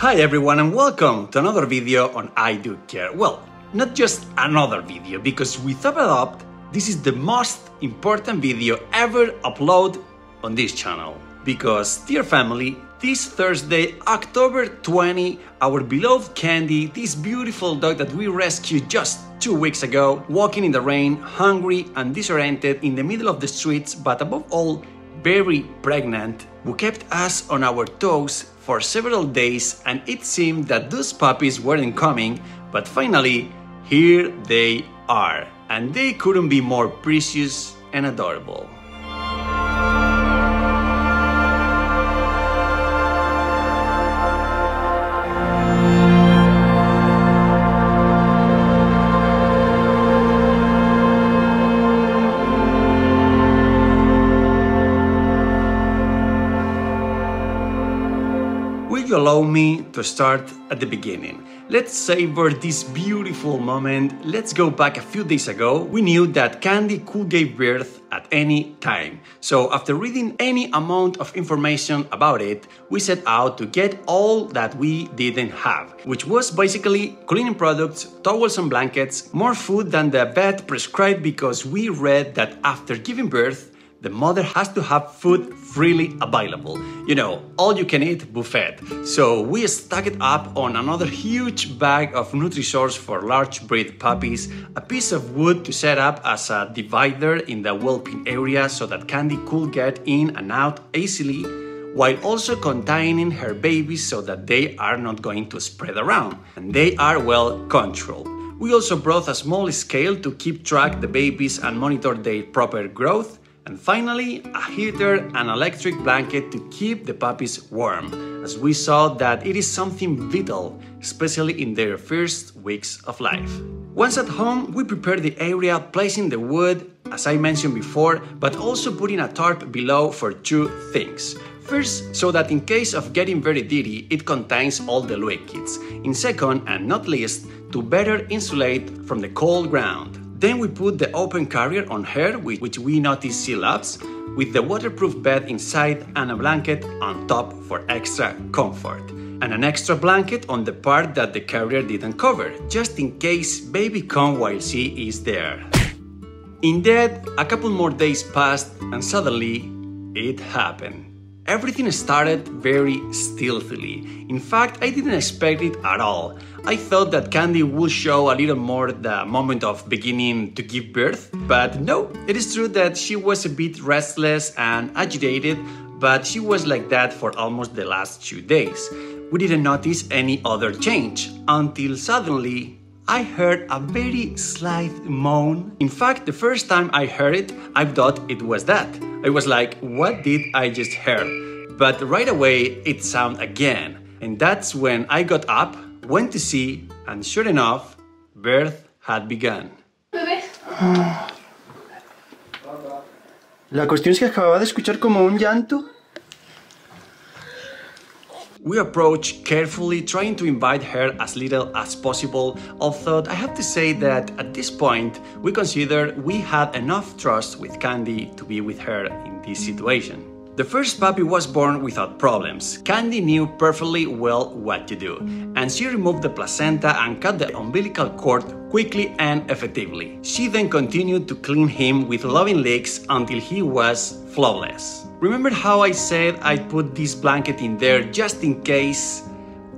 Hi everyone and welcome to another video on I Do Care. Well, not just another video, because with Top Adopt, this is the most important video ever uploaded on this channel. Because, dear family, this Thursday, October 20, our beloved Candy, this beautiful dog that we rescued just 2 weeks ago, walking in the rain, hungry and disoriented in the middle of the streets, but above all, very pregnant, who kept us on our toes for several days, and it seemed that those puppies weren't coming, but finally, here they are, and they couldn't be more precious and adorable. Allow me to start at the beginning. Let's savor this beautiful moment. Let's go back a few days ago. We knew that Candy could give birth at any time. So after reading any amount of information about it, we set out to get all that we didn't have, which was basically cleaning products, towels and blankets, more food than the vet prescribed, because we read that after giving birth, the mother has to have food freely available. You know, all you can eat buffet. So we stuck it up on another huge bag of nutri source for large breed puppies, a piece of wood to set up as a divider in the whelping area so that Candy could get in and out easily, while also containing her babies so that they are not going to spread around and they are well controlled. We also brought a small scale to keep track of the babies and monitor their proper growth. And finally, a heater and electric blanket to keep the puppies warm, as we saw that it is something vital, especially in their first weeks of life. Once at home, we prepared the area, placing the wood, as I mentioned before, but also putting a tarp below for two things. First, so that in case of getting very dirty, it contains all the liquids. And second, and not least, to better insulate from the cold ground. Then we put the open carrier on her, which we noticed she loves, with the waterproof bed inside and a blanket on top for extra comfort. And an extra blanket on the part that the carrier didn't cover, just in case baby comes while she is there. Indeed, a couple more days passed and suddenly it happened. Everything started very stealthily. In fact, I didn't expect it at all. I thought that Candy would show a little more the moment of beginning to give birth, but no, it is true that she was a bit restless and agitated, but she was like that for almost the last 2 days. We didn't notice any other change until suddenly I heard a very slight moan. In fact, the first time I heard it, I thought it was that. I was like, what did I just hear? But right away, it sounded again. And that's when I got up, went to see, and sure enough, birth had begun. La cuestión es que acababa de escuchar como un llanto. We approached carefully, trying to invite her as little as possible, although I have to say that at this point, we considered we had enough trust with Candy to be with her in this situation. The first puppy was born without problems. Candy knew perfectly well what to do, and she removed the placenta and cut the umbilical cord quickly and effectively. She then continued to clean him with loving licks until he was flawless. Remember how I said I'd put this blanket in there just in case?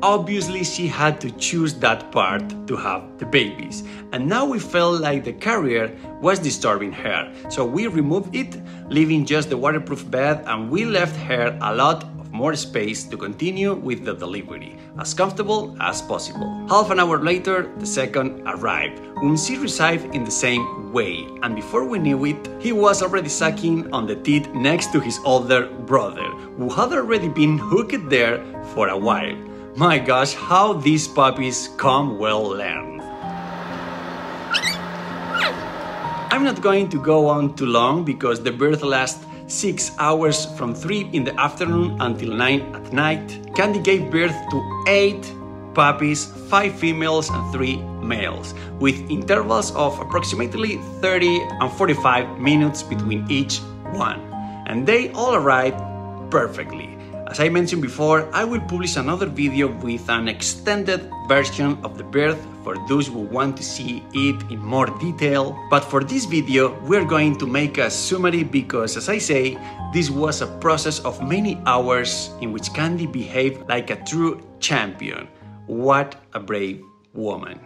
Obviously, she had to choose that part to have the babies. And now we felt like the carrier was disturbing her, so we removed it, leaving just the waterproof bed, and we left her a lot more space to continue with the delivery, as comfortable as possible. Half an hour later, the second arrived, whom she received in the same way, and before we knew it, he was already sucking on the teat next to his older brother, who had already been hooked there for a while. My gosh, how these puppies come well learned. I'm not going to go on too long, because the birth lasts 6 hours, from 3 in the afternoon until 9 at night. Candy gave birth to 8 puppies, 5 females and 3 males, with intervals of approximately 30 and 45 minutes between each one. And they all arrived perfectly. As I mentioned before, I will publish another video with an extended version of the birth for those who want to see it in more detail. But for this video, we're going to make a summary because, as I say, this was a process of many hours in which Candy behaved like a true champion. What a brave woman.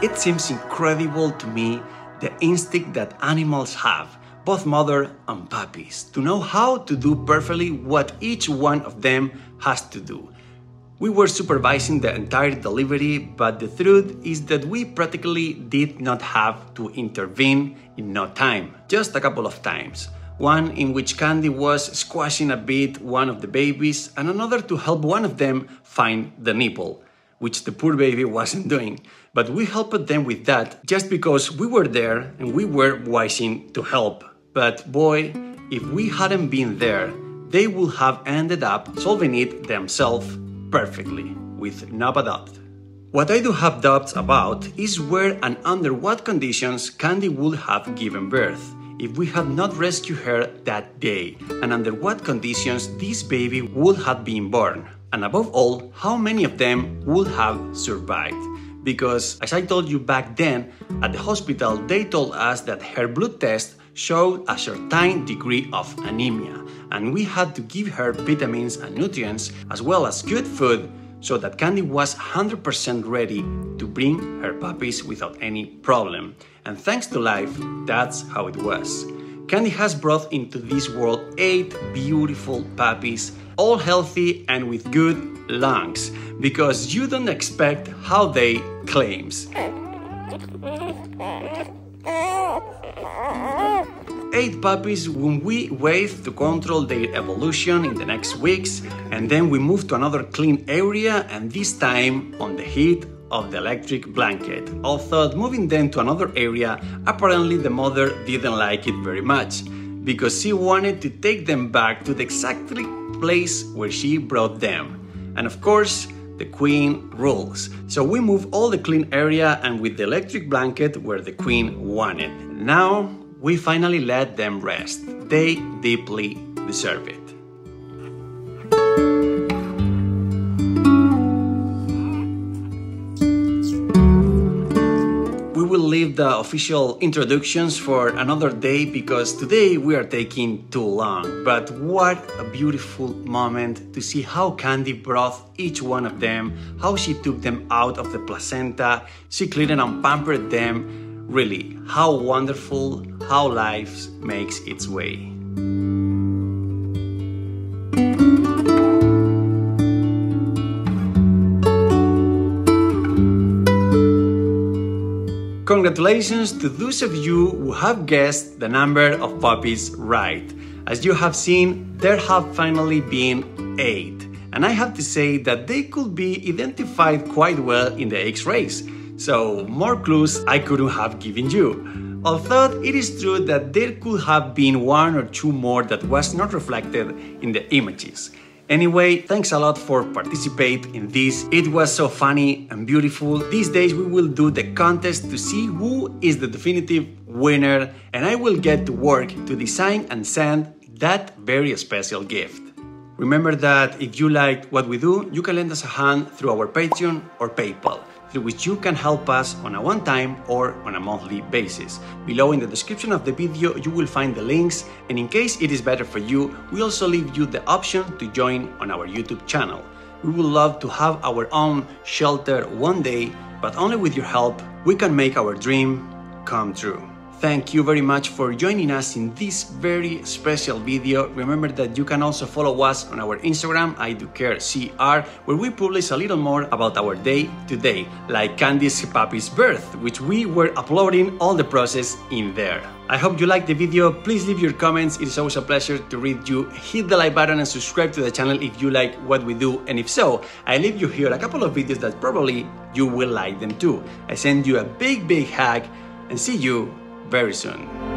It seems incredible to me the instinct that animals have, both mother and puppies, to know how to do perfectly what each one of them has to do. We were supervising the entire delivery, but the truth is that we practically did not have to intervene in no time, just a couple of times. One in which Candy was squashing a bit one of the babies and another to help one of them find the nipple, which the poor baby wasn't doing. But we helped them with that just because we were there and we were wishing to help. But boy, if we hadn't been there, they would have ended up solving it themselves perfectly with Top Adopt. What I do have doubts about is where and under what conditions Candy would have given birth if we had not rescued her that day, and under what conditions this baby would have been born. And above all, how many of them would have survived? Because, as I told you back then, at the hospital they told us that her blood test showed a certain degree of anemia, and we had to give her vitamins and nutrients as well as good food so that Candy was 100% ready to bring her puppies without any problem. And thanks to life, that's how it was. Candy has brought into this world 8 beautiful puppies, all healthy and with good lungs, because you don't expect how they claims. 8 puppies whom we wave to control their evolution in the next weeks, and then we move to another clean area, and this time on the heat of the electric blanket. Although moving them to another area, apparently the mother didn't like it very much, because she wanted to take them back to the exact place where she brought them. And of course, the queen rules. So we move all the clean area and with the electric blanket where the queen wanted. Now, we finally let them rest. They deeply deserve it. Leave the official introductions for another day because today we are taking too long. But what a beautiful moment to see how Candy brought each one of them, how she took them out of the placenta, she cleaned and pampered them. Really, how wonderful, how life makes its way. Congratulations to those of you who have guessed the number of puppies right. As you have seen, there have finally been 8. And I have to say that they could be identified quite well in the X-rays, so more clues I couldn't have given you. Although it is true that there could have been 1 or 2 more that was not reflected in the images. Anyway, thanks a lot for participating in this. It was so funny and beautiful. These days we will do the contest to see who is the definitive winner, and I will get to work to design and send that very special gift. Remember that if you liked what we do, you can lend us a hand through our Patreon or PayPal, through which you can help us on a one-time or on a monthly basis. Below in the description of the video, you will find the links, and in case it is better for you, we also leave you the option to join on our YouTube channel. We would love to have our own shelter one day, but only with your help, we can make our dream come true. Thank you very much for joining us in this very special video. Remember that you can also follow us on our Instagram, I Do Care CR, where we publish a little more about our day today, like Candy's puppy's birth, which we were uploading all the process in there. I hope you liked the video. Please leave your comments. It is always a pleasure to read you. Hit the like button and subscribe to the channel if you like what we do. And if so, I leave you here a couple of videos that probably you will like them too. I send you a big hug and see you very soon.